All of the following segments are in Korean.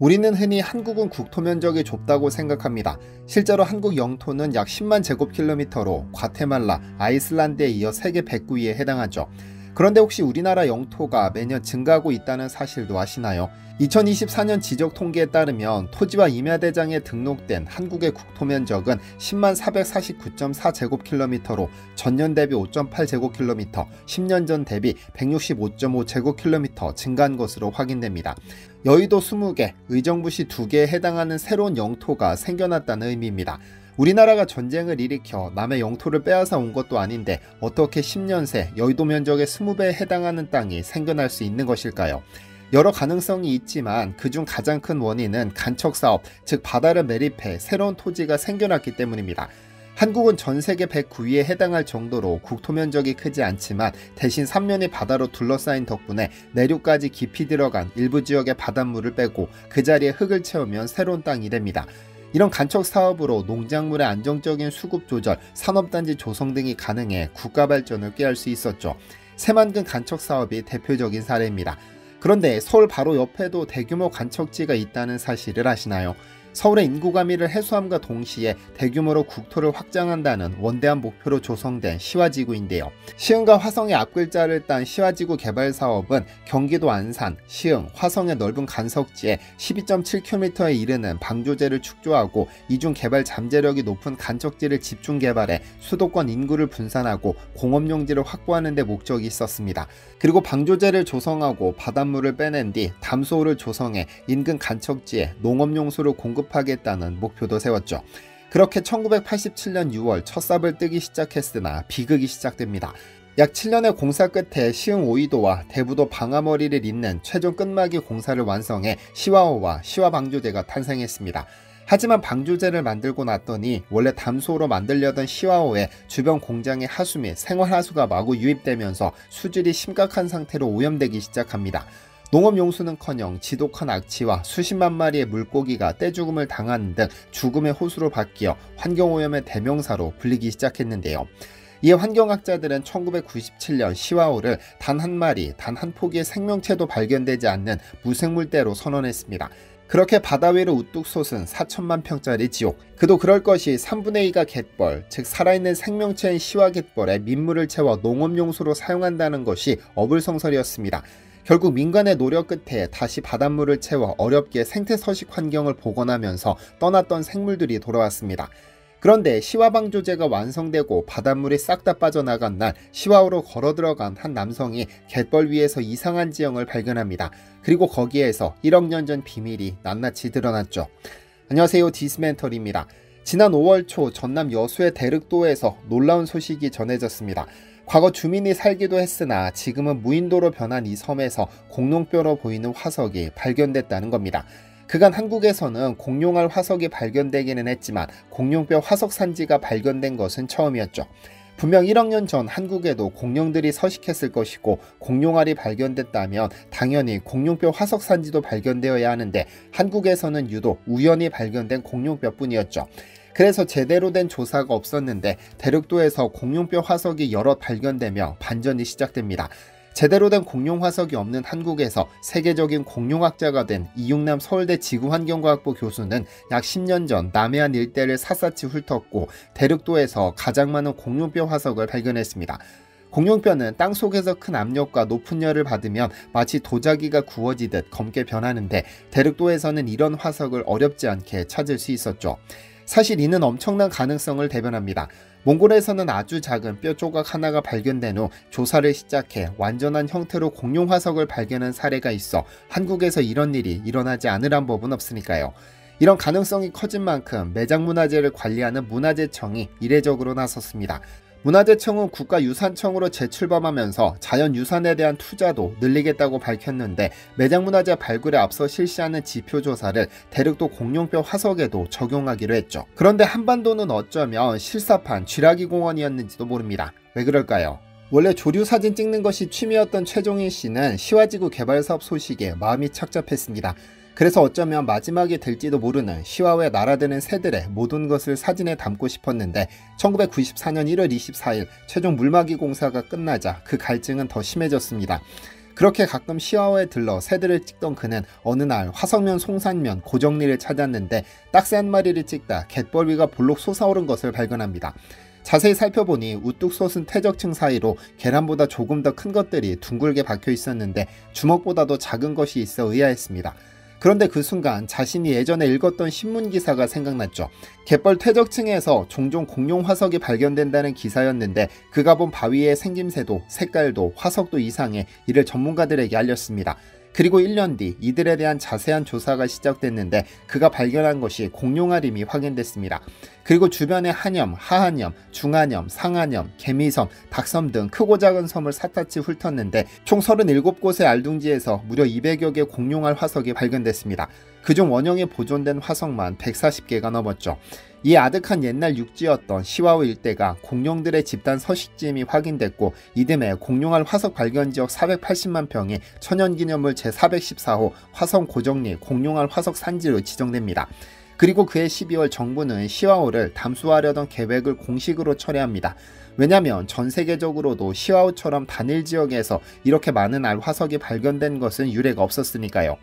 우리는 흔히 한국은 국토 면적이 좁다고 생각합니다. 실제로 한국 영토는 약 10만 제곱킬로미터로 과테말라, 아이슬란드에 이어 세계 109위에 해당하죠. 그런데 혹시 우리나라 영토가 매년 증가하고 있다는 사실도 아시나요? 2024년 지적 통계에 따르면 토지와 임야대장에 등록된 한국의 국토 면적은 10만 449.4 제곱킬로미터로 전년 대비 5.8 제곱킬로미터, 10년 전 대비 165.5 제곱킬로미터 증가한 것으로 확인됩니다. 여의도 20개, 의정부시 2개에 해당하는 새로운 영토가 생겨났다는 의미입니다. 우리나라가 전쟁을 일으켜 남의 영토를 빼앗아 온 것도 아닌데 어떻게 10년 새 여의도 면적의 20배에 해당하는 땅이 생겨날 수 있는 것일까요? 여러 가능성이 있지만 그중 가장 큰 원인은 간척사업, 즉 바다를 매립해 새로운 토지가 생겨났기 때문입니다. 한국은 전 세계 109위에 해당할 정도로 국토 면적이 크지 않지만 대신 삼면이 바다로 둘러싸인 덕분에 내륙까지 깊이 들어간 일부 지역의 바닷물을 빼고 그 자리에 흙을 채우면 새로운 땅이 됩니다. 이런 간척사업으로 농작물의 안정적인 수급조절, 산업단지 조성 등이 가능해 국가 발전을 꾀할 수 있었죠. 새만금 간척사업이 대표적인 사례입니다. 그런데 서울 바로 옆에도 대규모 간척지가 있다는 사실을 아시나요? 서울의 인구 가미를 해소함과 동시에 대규모로 국토를 확장한다는 원대한 목표로 조성된 시화지구인데요. 시흥과 화성의 앞글자를 딴 시화지구 개발 사업은 경기도 안산, 시흥, 화성의 넓은 간석지에 12.7km에 이르는 방조제를 축조하고 이중 개발 잠재력이 높은 간척지를 집중 개발해 수도권 인구를 분산하고 공업용지를 확보하는 데 목적이 있었습니다. 그리고 방조제를 조성하고 바닷물을 빼낸 뒤 담수호를 조성해 인근 간척지에 농업용수를 공급하겠다는 목표도 세웠죠. 그렇게 1987년 6월 첫 삽을 뜨기 시작했으나 비극이 시작됩니다. 약 7년의 공사 끝에 시흥 오이도와 대부도 방아머리를 잇는 최종 끝막이 공사를 완성해 시화호와 시화방조제가 탄생했습니다. 하지만 방조제를 만들고 났더니 원래 담수호로 만들려던 시화호에 주변 공장의 하수 및 생활하수가 마구 유입되면서 수질이 심각한 상태로 오염되기 시작합니다. 농업용수는커녕 지독한 악취와 수십만 마리의 물고기가 떼죽음을 당하는 등 죽음의 호수로 바뀌어 환경오염의 대명사로 불리기 시작했는데요. 이에 환경학자들은 1997년 시화호를 단 한 마리, 단 한 포기의 생명체도 발견되지 않는 무생물대로 선언했습니다. 그렇게 바다 위로 우뚝 솟은 4천만 평짜리 지옥, 그도 그럴 것이 3분의 2가 갯벌, 즉 살아있는 생명체인 시화갯벌에 민물을 채워 농업용수로 사용한다는 것이 어불성설이었습니다. 결국 민간의 노력 끝에 다시 바닷물을 채워 어렵게 생태 서식 환경을 복원하면서 떠났던 생물들이 돌아왔습니다. 그런데 시화방조제가 완성되고 바닷물이 싹 다 빠져나간 날 시화호로 걸어 들어간 한 남성이 갯벌 위에서 이상한 지형을 발견합니다. 그리고 거기에서 1억 년 전 비밀이 낱낱이 드러났죠. 안녕하세요, 디스멘터리입니다. 지난 5월 초 전남 여수의 대륙도에서 놀라운 소식이 전해졌습니다. 과거 주민이 살기도 했으나 지금은 무인도로 변한 이 섬에서 공룡뼈로 보이는 화석이 발견됐다는 겁니다. 그간 한국에서는 공룡알 화석이 발견되기는 했지만 공룡뼈 화석 산지가 발견된 것은 처음이었죠. 분명 1억 년 전 한국에도 공룡들이 서식했을 것이고 공룡알이 발견됐다면 당연히 공룡뼈 화석 산지도 발견되어야 하는데 한국에서는 유독 우연히 발견된 공룡뼈뿐이었죠. 그래서 제대로 된 조사가 없었는데 대륙도에서 공룡뼈 화석이 여럿 발견되며 반전이 시작됩니다. 제대로 된 공룡 화석이 없는 한국에서 세계적인 공룡학자가 된 이융남 서울대 지구환경과학부 교수는 약 10년 전 남해안 일대를 샅샅이 훑었고 대륙도에서 가장 많은 공룡뼈 화석을 발견했습니다. 공룡뼈는 땅속에서 큰 압력과 높은 열을 받으면 마치 도자기가 구워지듯 검게 변하는데 대륙도에서는 이런 화석을 어렵지 않게 찾을 수 있었죠. 사실 이는 엄청난 가능성을 대변합니다. 몽골에서는 아주 작은 뼈 조각 하나가 발견된 후 조사를 시작해 완전한 형태로 공룡 화석을 발견한 사례가 있어 한국에서 이런 일이 일어나지 않으란 법은 없으니까요. 이런 가능성이 커진 만큼 매장문화재를 관리하는 문화재청이 이례적으로 나섰습니다. 문화재청은 국가유산청으로 재출범하면서 자연유산에 대한 투자도 늘리겠다고 밝혔는데 매장문화재 발굴에 앞서 실시하는 지표조사를 대륙도 공룡뼈 화석에도 적용하기로 했죠. 그런데 한반도는 어쩌면 실사판 쥐라기 공원이었는지도 모릅니다. 왜 그럴까요? 원래 조류사진 찍는 것이 취미였던 최종인 씨는 시화지구 개발사업 소식에 마음이 착잡했습니다. 그래서 어쩌면 마지막이 될지도 모르는 시화호에 날아드는 새들의 모든 것을 사진에 담고 싶었는데 1994년 1월 24일 최종 물막이 공사가 끝나자 그 갈증은 더 심해졌습니다. 그렇게 가끔 시화호에 들러 새들을 찍던 그는 어느 날 화성면 송산면 고정리를 찾았는데 딱새 한 마리를 찍다 갯벌위가 볼록 솟아오른 것을 발견합니다. 자세히 살펴보니 우뚝 솟은 퇴적층 사이로 계란보다 조금 더 큰 것들이 둥글게 박혀 있었는데 주먹보다도 작은 것이 있어 의아했습니다. 그런데 그 순간 자신이 예전에 읽었던 신문기사가 생각났죠. 갯벌 퇴적층에서 종종 공룡 화석이 발견된다는 기사였는데 그가 본 바위의 생김새도 색깔도 화석도 이상해 이를 전문가들에게 알렸습니다. 그리고 1년 뒤 이들에 대한 자세한 조사가 시작됐는데 그가 발견한 것이 공룡알임이 확인됐습니다. 그리고 주변의 한염, 하한염, 중한염, 상한염, 개미섬, 닭섬 등 크고 작은 섬을 샅샅이 훑었는데 총 37곳의 알둥지에서 무려 200여 개 공룡알 화석이 발견됐습니다. 그중 원형에 보존된 화석만 140개가 넘었죠. 이 아득한 옛날 육지였던 시화호 일대가 공룡들의 집단 서식지임이 확인됐고 이듬해 공룡알 화석 발견지역 480만 평이 천연기념물 제414호 화성 고정리 공룡알 화석 산지로 지정됩니다. 그리고 그해 12월 정부는 시화호를 담수하려던 계획을 공식으로 철회합니다. 왜냐면 전 세계적으로도 시화호처럼 단일 지역에서 이렇게 많은 알 화석이 발견된 것은 유례가 없었으니까요.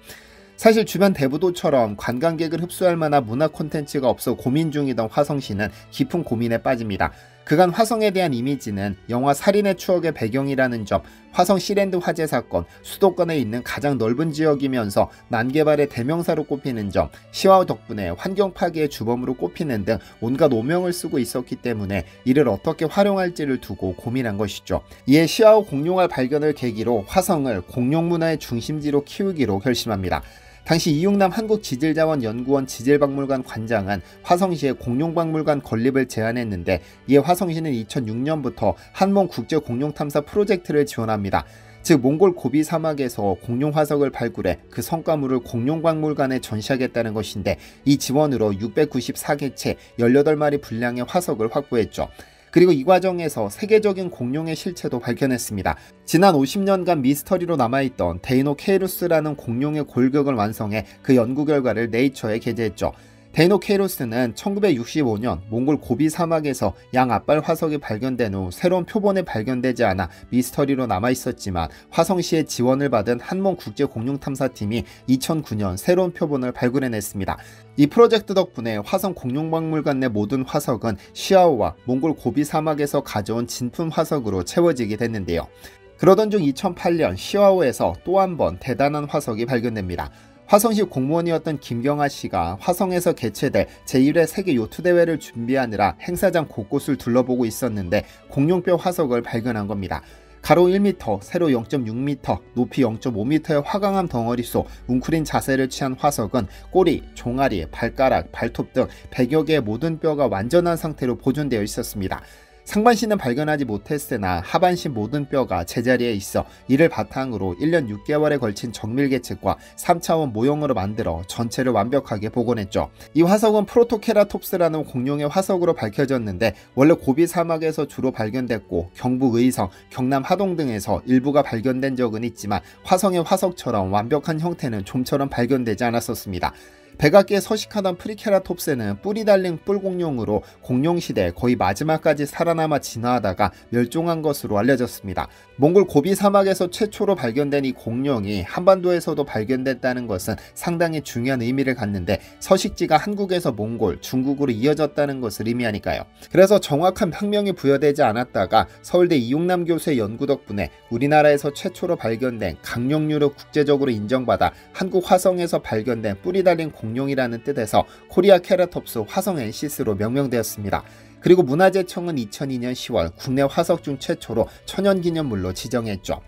사실 주변 대부도처럼 관광객을 흡수할 만한 문화 콘텐츠가 없어 고민 중이던 화성시는 깊은 고민에 빠집니다. 그간 화성에 대한 이미지는 영화 살인의 추억의 배경이라는 점, 화성 시랜드 화재 사건, 수도권에 있는 가장 넓은 지역이면서 난개발의 대명사로 꼽히는 점, 시화호 덕분에 환경 파괴의 주범으로 꼽히는 등 온갖 오명을 쓰고 있었기 때문에 이를 어떻게 활용할지를 두고 고민한 것이죠. 이에 시화호 공룡알 발견을 계기로 화성을 공룡 문화의 중심지로 키우기로 결심합니다. 당시 이융남 한국지질자원연구원 지질박물관 관장은 화성시의 공룡박물관 건립을 제안했는데 이에 화성시는 2006년부터 한몽국제공룡탐사 프로젝트를 지원합니다. 즉 몽골 고비 사막에서 공룡 화석을 발굴해 그 성과물을 공룡박물관에 전시하겠다는 것인데 이 지원으로 694개체 18마리 분량의 화석을 확보했죠. 그리고 이 과정에서 세계적인 공룡의 실체도 밝혀냈습니다. 지난 50년간 미스터리로 남아있던 데이노케이루스라는 공룡의 골격을 완성해 그 연구 결과를 네이처에 게재했죠. 데이노케이루스는 1965년 몽골 고비 사막에서 양 앞발 화석이 발견된 후 새로운 표본에 발견되지 않아 미스터리로 남아있었지만 화성시의 지원을 받은 한몽국제공룡탐사팀이 2009년 새로운 표본을 발굴해냈습니다. 이 프로젝트 덕분에 화성 공룡박물관 내 모든 화석은 시화호와 몽골 고비 사막에서 가져온 진품 화석으로 채워지게 됐는데요. 그러던 중 2008년 시화호에서 또 한 번 대단한 화석이 발견됩니다. 화성시 공무원이었던 김경아 씨가 화성에서 개최될 제1회 세계 요트대회를 준비하느라 행사장 곳곳을 둘러보고 있었는데 공룡뼈 화석을 발견한 겁니다. 가로 1m, 세로 0.6m, 높이 0.5m의 화강암 덩어리속 웅크린 자세를 취한 화석은 꼬리, 종아리, 발가락, 발톱 등 100여 개의 모든 뼈가 완전한 상태로 보존되어 있었습니다. 상반신은 발견하지 못했으나 하반신 모든 뼈가 제자리에 있어 이를 바탕으로 1년 6개월에 걸친 정밀개측과 3차원 모형으로 만들어 전체를 완벽하게 복원했죠. 이 화석은 프로토케라톱스라는 공룡의 화석으로 밝혀졌는데 원래 고비 사막에서 주로 발견됐고 경북 의성, 경남 하동 등에서 일부가 발견된 적은 있지만 화성의 화석처럼 완벽한 형태는 좀처럼 발견되지 않았었습니다. 백악기에 서식하던 프리케라톱스는 뿔이 달린 뿔공룡으로 공룡시대 거의 마지막까지 살아남아 진화하다가 멸종한 것으로 알려졌습니다. 몽골 고비 사막에서 최초로 발견된 이 공룡이 한반도에서도 발견됐다는 것은 상당히 중요한 의미를 갖는데 서식지가 한국에서 몽골, 중국으로 이어졌다는 것을 의미하니까요. 그래서 정확한 학명이 부여되지 않았다가 서울대 이융남 교수의 연구 덕분에 우리나라에서 최초로 발견된 강룡류로 국제적으로 인정받아 한국 화성에서 발견된 뿔이 달린 공룡이라는 뜻에서 코리아 케라톱스 화성 엔시스로 명명되었습니다. 그리고 문화재청은 2002년 10월 국내 화석 중 최초로 천연기념물로 지정했죠.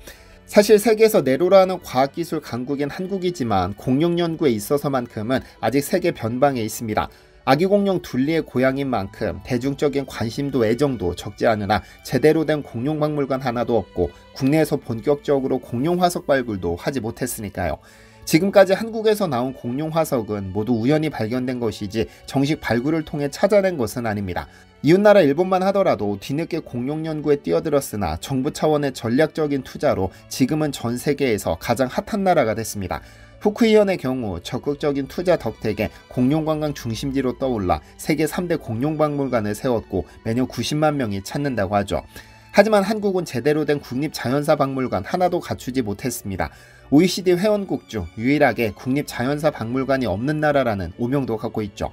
사실 세계에서 내로라는 과학기술 강국인 한국이지만 공룡 연구에 있어서만큼은 아직 세계 변방에 있습니다. 아기공룡 둘리의 고향인 만큼 대중적인 관심도 애정도 적지 않으나 제대로 된 공룡박물관 하나도 없고 국내에서 본격적으로 공룡 화석 발굴도 하지 못했으니까요. 지금까지 한국에서 나온 공룡 화석은 모두 우연히 발견된 것이지 정식 발굴을 통해 찾아낸 것은 아닙니다. 이웃나라 일본만 하더라도 뒤늦게 공룡 연구에 뛰어들었으나 정부 차원의 전략적인 투자로 지금은 전 세계에서 가장 핫한 나라가 됐습니다. 후쿠이현의 경우 적극적인 투자 덕택에 공룡관광 중심지로 떠올라 세계 3대 공룡박물관을 세웠고 매년 90만 명이 찾는다고 하죠. 하지만 한국은 제대로 된 국립자연사박물관 하나도 갖추지 못했습니다. OECD 회원국 중 유일하게 국립자연사박물관이 없는 나라라는 오명도 갖고 있죠.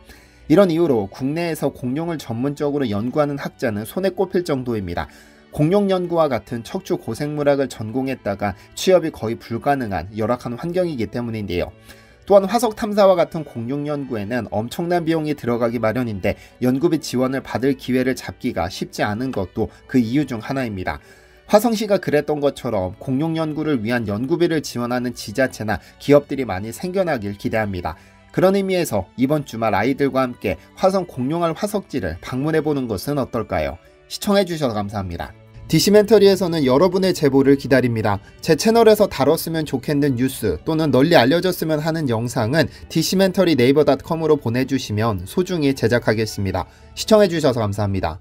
이런 이유로 국내에서 공룡을 전문적으로 연구하는 학자는 손에 꼽힐 정도입니다. 공룡연구와 같은 척추 고생물학을 전공했다가 취업이 거의 불가능한 열악한 환경이기 때문인데요. 또한 화석탐사와 같은 공룡연구에는 엄청난 비용이 들어가기 마련인데 연구비 지원을 받을 기회를 잡기가 쉽지 않은 것도 그 이유 중 하나입니다. 화성시가 그랬던 것처럼 공룡연구를 위한 연구비를 지원하는 지자체나 기업들이 많이 생겨나길 기대합니다. 그런 의미에서 이번 주말 아이들과 함께 화성 공룡알 화석지를 방문해보는 것은 어떨까요? 시청해주셔서 감사합니다. 디시멘터리에서는 여러분의 제보를 기다립니다. 제 채널에서 다뤘으면 좋겠는 뉴스 또는 널리 알려졌으면 하는 영상은 디시멘터리 네이버.com으로 보내주시면 소중히 제작하겠습니다. 시청해주셔서 감사합니다.